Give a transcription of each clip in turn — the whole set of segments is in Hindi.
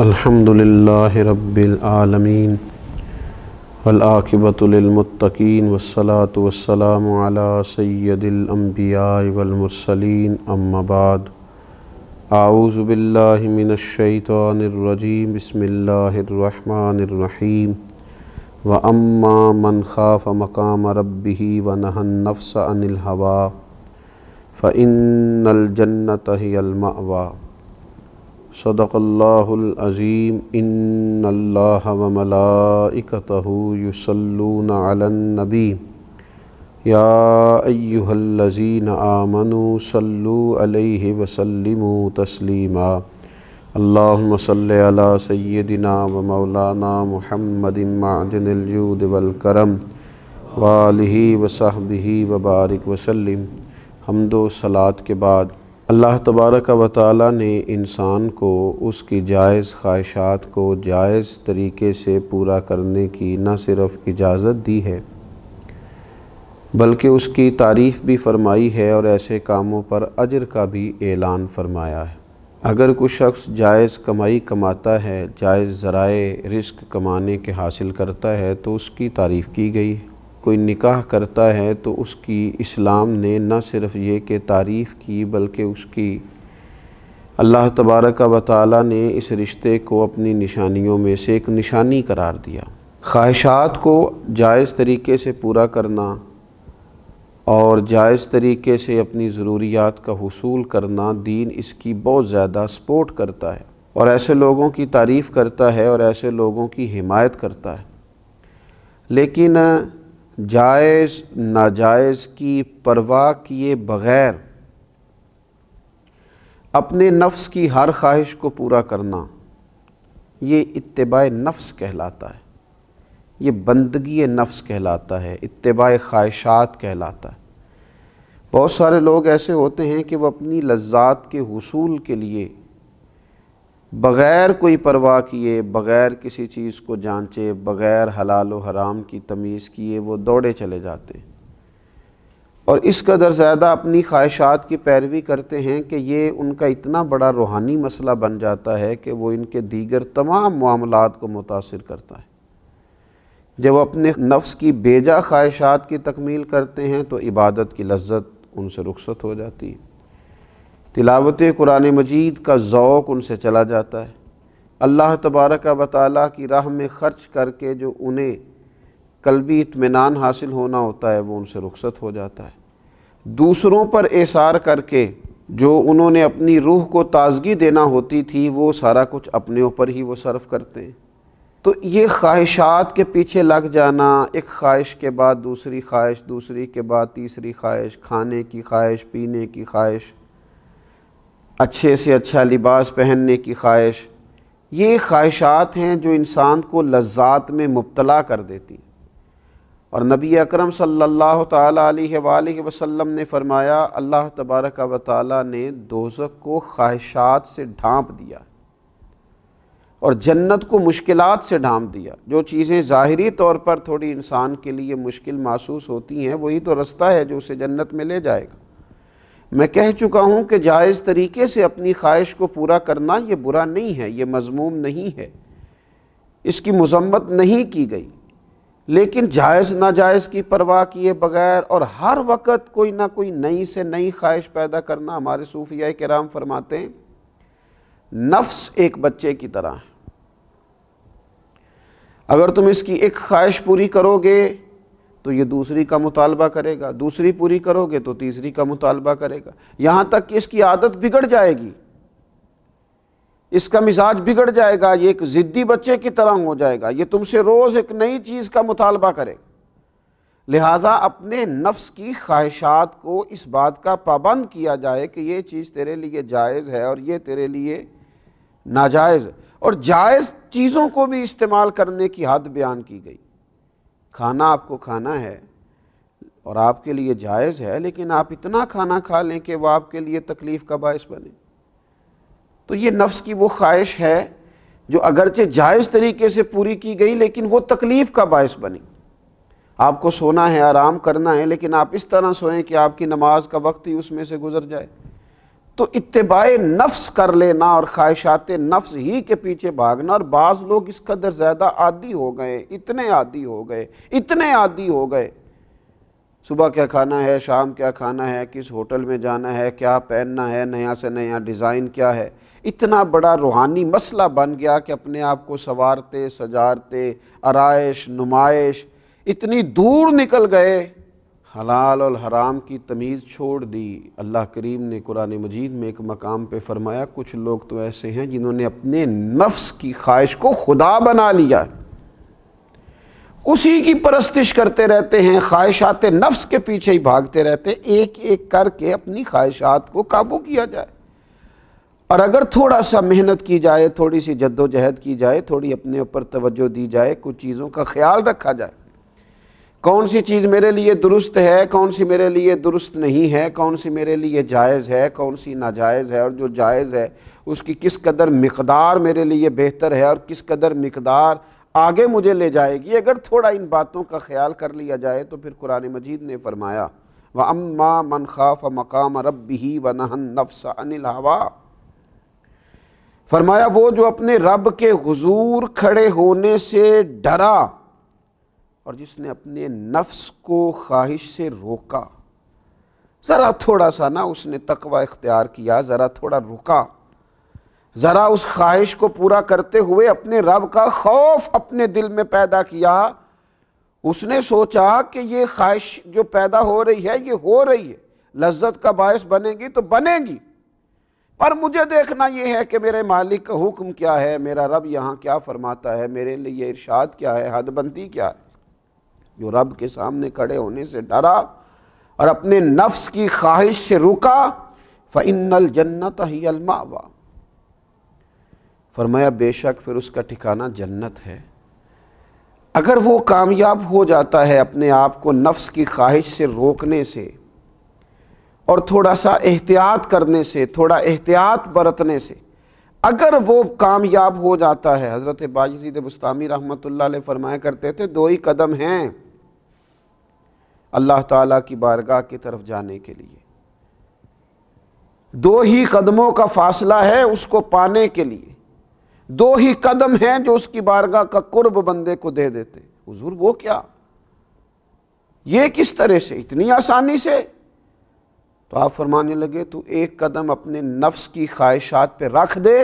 अल्हम्दुलिल्लाहि रब्बिल आलमीन वल्आकिबतु लिल्मुत्तकीन वस्सलातु वस्सलामु अला सय्यदिल अंबियाइ वल मुरसलीन अम्मा बाद। आऊज़ु बिल्लाहि मिनश शैतानिर रजीम बिस्मिल्लाहिर रहमानिर रहीम। व अम्मा मन खाफ़ मकाम रब्बिही व नहन नफ्स अनिल हवा फ़इन्नल जन्नत हियल मअवा। सदक़ल्लाहुल अज़ीम। इन्नल्लाहा व मलाइकतहू युसल्लूना अलन नबी या अय्युहल्लज़ीना आमनू सल्लू अलैहि व सल्लिमू तस्लीमा। अल्लाहुम्मा सल्लि अला सय्यदिना व मौलाना मुहम्मदिन मअदिनिल जूद वल करम व आलिहि व सहबिहि व बारिक व सल्लिम। हमदो सलात के बाद अल्लाह तबारक व तआला ने इंसान को उसकी जायज़ ख्वाहिशात को जायज़ तरीके से पूरा करने की न सिर्फ़ इजाज़त दी है बल्कि उसकी तारीफ़ भी फरमाई है और ऐसे कामों पर अजर का भी ऐलान फरमाया है। अगर कोई शख्स जायज़ कमाई कमाता है, जायज़ ज़राए रिस्क कमाने के हासिल करता है तो उसकी तारीफ़ की गई है। कोई निकाह करता है तो उसकी इस्लाम ने न सिर्फ़ ये कि तारीफ़ की बल्कि उसकी अल्लाह तबारक व तआला ने इस रिश्ते को अपनी निशानियों में से एक निशानी करार दिया। ख्वाहिशात को जायज़ तरीके से पूरा करना और जायज़ तरीके से अपनी ज़रूरियात का हुसूल करना, दीन इसकी बहुत ज़्यादा सपोर्ट करता है और ऐसे लोगों की तारीफ़ करता है और ऐसे लोगों की हिमायत करता है। लेकिन जायज़ नाजायज़ की परवाह किए बग़ैर अपने नफ्स की हर ख्वाहिश को पूरा करना, ये इत्तिबाए नफ्स कहलाता है, ये बंदगी नफ्स कहलाता है, इत्तिबाए ख्वाहिशात कहलाता है। बहुत सारे लोग ऐसे होते हैं कि वह अपनी लज्जात के हुसूल के लिए बग़ैर कोई परवाह किए, बग़ैर किसी चीज़ को जांचे, बग़ैर हलाल व हराम की तमीज़ किए वो दौड़े चले जाते और इस कदर ज़्यादा अपनी ख्वाहिशात की पैरवी करते हैं कि ये उनका इतना बड़ा रूहानी मसला बन जाता है कि वो इनके दीगर तमाम मामलात को मुतासिर करता है। जब वो अपने नफ्स की बेजा ख्वाहिशात की तकमील करते हैं तो इबादत की लज्जत उनसे रुखसत हो जाती है, तिलावत कुरान मजीद का ज़ौक़ उनसे चला जाता है, अल्लाह तबारक व तआला की राह में ख़र्च करके जो उन्हें क़ल्बी इत्मीनान हासिल होना होता है वो उनसे रुखसत हो जाता है। दूसरों पर एसार करके जो उन्होंने अपनी रूह को ताज़गी देना होती थी वो सारा कुछ अपने ऊपर ही वो सर्फ़ करते हैं। तो ये ख्वाहिशात के पीछे लग जाना, एक ख्वाहिश के बाद दूसरी ख्वाहिश, दूसरी के बाद तीसरी ख्वाहिश, खाने की ख्वाहिश, पीने की ख्वाहिश, अच्छे से अच्छा लिबास पहनने की ख्वाहिश, ये ख्वाहिशात हैं जो इंसान को लज्जात में मुब्तला कर देती। और नबी अकरम सल्लल्लाहु ताला अलैहि वसल्लम ने फरमाया, अल्लाह तबारक व तआला ने दोज़ख को ख्वाहिशात से ढांप दिया और जन्नत को मुश्किलात से ढांप दिया। जो चीज़ें ज़ाहिरी तौर पर थोड़ी इंसान के लिए मुश्किल महसूस होती हैं वही तो रास्ता है जो उसे जन्नत में ले जाएगा। मैं कह चुका हूँ कि जायज़ तरीके से अपनी ख्वाहिश को पूरा करना ये बुरा नहीं है, ये मज़मूम नहीं है, इसकी मज़म्मत नहीं की गई, लेकिन जायज़ नाजायज़ की परवाह किए बग़ैर और हर वक्त कोई ना कोई नई से नई ख्वाहिश पैदा करना। हमारे सूफिया किराम फरमाते हैं नफ्स एक बच्चे की तरह है, अगर तुम इसकी एक ख्वाहिश पूरी करोगे तो ये दूसरी का मुतालबा करेगा, दूसरी पूरी करोगे तो तीसरी का मुतालबा करेगा, यहाँ तक कि इसकी आदत बिगड़ जाएगी, इसका मिजाज बिगड़ जाएगा, ये एक ज़िद्दी बच्चे की तरह हो जाएगा, ये तुमसे रोज़ एक नई चीज़ का मुतालबा करेगा। लिहाजा अपने नफ्स की ख्वाहिशात को इस बात का पाबंद किया जाए कि ये चीज़ तेरे लिए जायज़ है और ये तेरे लिए नाजायज़, और जायज़ चीज़ों को भी इस्तेमाल करने की हद बयान की गई। खाना आपको खाना है और आपके लिए जायज़ है, लेकिन आप इतना खाना खा लें कि वह आपके लिए तकलीफ़ का बायस बने, तो ये नफ्स की वो ख्वाहिश है जो अगरचे जायज़ तरीके से पूरी की गई लेकिन वो तकलीफ़ का बायस बनी। आपको सोना है, आराम करना है, लेकिन आप इस तरह सोएं कि आपकी नमाज का वक्त ही उसमें से गुजर जाए, तो इत्तिबाए नफ्स कर लेना और ख्वाहिशात नफ्स ही के पीछे भागना। और बाज़ लोग इस कदर ज़्यादा आदी हो गए, इतने आदी हो गए, इतने आदी हो गए, सुबह क्या खाना है, शाम क्या खाना है, किस होटल में जाना है, क्या पहनना है, नया से नया डिज़ाइन क्या है, इतना बड़ा रूहानी मसला बन गया कि अपने आप को सवारते सजारते आराइश नुमाइश इतनी दूर निकल गए, हलाल और हराम की तमीज़ छोड़ दी। अल्लाह करीम ने कुरान मजीद में एक मकाम पे फरमाया कुछ लोग तो ऐसे हैं जिन्होंने अपने नफ्स की ख्वाहिश को खुदा बना लिया, उसी की परस्तिश करते रहते हैं, ख्वाहिशात नफ्स के पीछे ही भागते रहते हैं। एक एक करके अपनी ख्वाहिशात को काबू किया जाए और अगर थोड़ा सा मेहनत की जाए, थोड़ी सी जद्दोजहद की जाए, थोड़ी अपने ऊपर तवज्जो दी जाए, कुछ चीज़ों का ख्याल रखा जाए, कौन सी चीज़ मेरे लिए दुरुस्त है, कौन सी मेरे लिए दुरुस्त नहीं है, कौन सी मेरे लिए जायज़ है, कौन सी नाजायज़ है, और जो जायज़ है उसकी किस कदर मिकदार मेरे लिए बेहतर है और किस कदर मिकदार आगे मुझे ले जाएगी, अगर थोड़ा इन बातों का ख्याल कर लिया जाए तो फिर कुरान मजीद ने फरमाया व अम्मा मन खाफ मकाम रब्बिही व नहन नफ्स अनिल हवा, फरमाया वो जो अपने रब के हुजूर खड़े होने से डरा और जिसने अपने नफ्स को ख्वाहिश से रोका, ज़रा थोड़ा सा ना उसने तकवा इख्तियार किया, ज़रा थोड़ा रुका, ज़रा उस ख्वाहिश को पूरा करते हुए अपने रब का खौफ अपने दिल में पैदा किया, उसने सोचा कि ये ख्वाहिश जो पैदा हो रही है ये हो रही है, लज्जत का बायस बनेगी तो बनेगी, पर मुझे देखना ये है कि मेरे मालिक का हुक्म क्या है, मेरा रब यहाँ क्या फरमाता है, मेरे लिए इरशाद क्या है, हदबंदी क्या है। जो रब के सामने खड़े होने से डरा और अपने नफ्स की ख्वाहिश से रुका, फ़इन्नल जन्नत हियल मावा, फरमाया बेशक फिर उसका ठिकाना जन्नत है। अगर वो कामयाब हो जाता है अपने आप को नफ्स की ख्वाहिश से रोकने से और थोड़ा सा एहतियात करने से, थोड़ा एहतियात बरतने से, अगर वो कामयाब हो जाता है। हज़रत बायज़ीद बुस्तामी रहमतुल्लाह अलैह फरमाया करते थे दो ही कदम हैं अल्लाह ताला की बारगाह की तरफ जाने के लिए, दो ही कदमों का फासला है उसको पाने के लिए, दो ही कदम हैं जो उसकी बारगाह का कुर्ब बंदे को दे देते। हुजूर वो क्या, ये किस तरह से, इतनी आसानी से? तो आप फरमाने लगे तू एक कदम अपने नफ्स की ख्वाहिशात पे रख दे,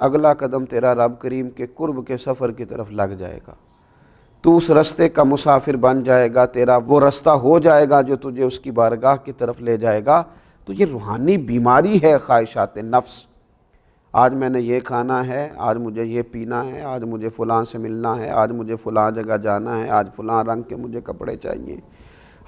अगला कदम तेरा रब करीम के कुर्ब के सफ़र की तरफ लग जाएगा, तू उस रास्ते का मुसाफिर बन जाएगा, तेरा वो रास्ता हो जाएगा जो तुझे उसकी बारगाह की तरफ ले जाएगा। तो ये रूहानी बीमारी है ख्वाहिशात नफ्स, आज मैंने ये खाना है, आज मुझे ये पीना है, आज मुझे फ़लाँ से मिलना है, आज मुझे फ़लाँ जगह जाना है, आज फ़लाँ रंग के मुझे कपड़े चाहिए,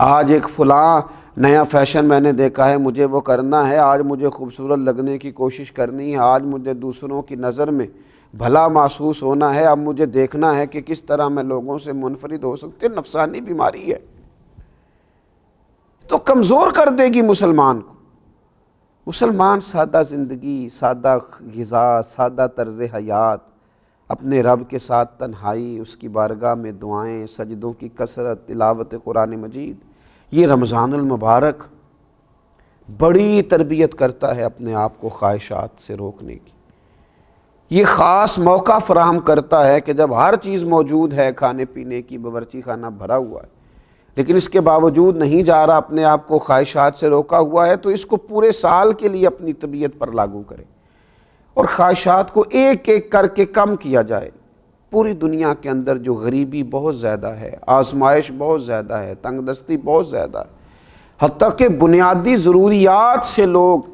आज एक फ़लाँ नया फैशन मैंने देखा है मुझे वो करना है, आज मुझे खूबसूरत लगने की कोशिश करनी है, आज मुझे दूसरों की नज़र में भला महसूस होना है, अब मुझे देखना है कि किस तरह मैं लोगों से मुनफरिद हो सकती हूँ। नफसानी बीमारी है, तो कमज़ोर कर देगी मुसलमान को। मुसलमान सादा ज़िंदगी, सादा ग़िज़ा, सादा तर्ज़ हयात, अपने रब के साथ तन्हाई, उसकी बारगाह में दुआएं, सजदों की कसरत, तिलावत कुरान मजीद, ये रमज़ानुल मुबारक बड़ी तरबियत करता है अपने आप को ख्वाहिशात से रोकने की। ये ख़ास मौका फराहम करता है कि जब हर चीज़ मौजूद है, खाने पीने की बावर्ची खाना भरा हुआ है, लेकिन इसके बावजूद नहीं जा रहा, अपने आप को ख्वाहिशात से रोका हुआ है, तो इसको पूरे साल के लिए अपनी तबीयत पर लागू करें और ख्वाहिशात को एक एक करके कम किया जाए। पूरी दुनिया के अंदर जो गरीबी बहुत ज़्यादा है, आजमाइश बहुत ज़्यादा है, तंगदस्ती बहुत ज़्यादा है, हत्ता कि बुनियादी ज़रूरियात से लोग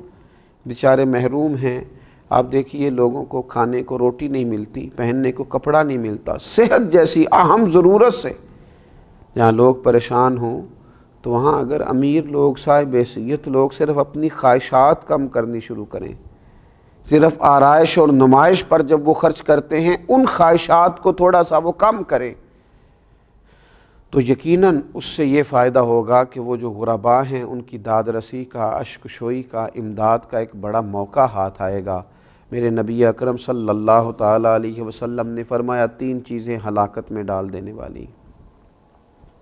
बेचारे महरूम हैं। आप देखिए लोगों को खाने को रोटी नहीं मिलती, पहनने को कपड़ा नहीं मिलता, सेहत जैसी अहम ज़रूरत से जहाँ लोग परेशान हों, तो वहाँ अगर अमीर लोग, साहिब हैसियत लोग सिर्फ़ अपनी ख्वाहिशात कम करनी शुरू करें, सिर्फ़ आराइश और नुमाइश पर जब वो ख़र्च करते हैं, उन ख्वाहिशात को थोड़ा सा वो कम करें, तो यकीनन उससे ये फ़ायदा होगा कि वो जो गुरबा हैं उनकी दादरसी का, अश्कशोई का, इमदाद का एक बड़ा मौका हाथ आएगा। मेरे नबी अकरम सल्लल्लाहु ताला अलैहि वसल्लम ने फरमाया तीन चीज़ें हलाकत में डाल देने वाली,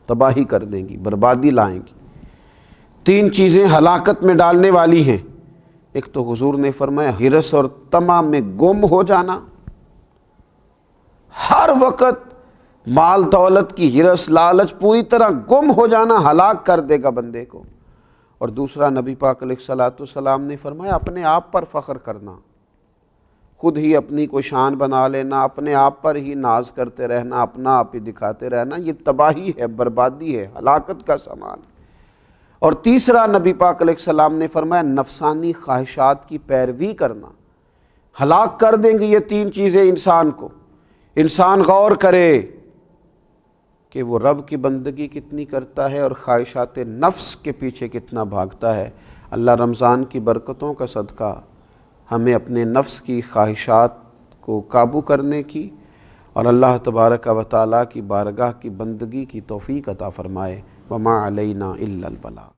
तबाही कर देंगी, बर्बादी लाएंगी, तीन चीज़ें हलाकत में डालने वाली हैं। एक तो हुजूर ने फरमाया हिरस और तमा में गुम हो जाना, हर वक्त माल दौलत की हिरस लालच पूरी तरह गुम हो जाना हलाक कर देगा बंदे को। और दूसरा नबी पाक अलैहिस्सलाम ने फरमाया अपने आप पर फ़ख्र करना, खुद ही अपनी को शान बना लेना, अपने आप पर ही नाज करते रहना, अपना आप ही दिखाते रहना, ये तबाही है, बर्बादी है, हलाकत का सामान। और तीसरा नबी पाक अलैहिस्सलाम ने फरमाया नफसानी ख्वाहिशात की पैरवी करना, हलाक कर देंगे ये तीन चीज़ें इंसान को। इंसान गौर करे कि वो रब की बंदगी कितनी करता है और ख्वाहिशात नफ्स के पीछे कितना भागता है। अल्लाह रमज़ान की बरकतों का सदका हमें अपने नफ्स की ख्वाहिशात को काबू करने की और अल्लाह तबारक व तआला की बारगाह की बंदगी की तौफीक अता फ़रमाए। वमा अलैना इल्लल बला।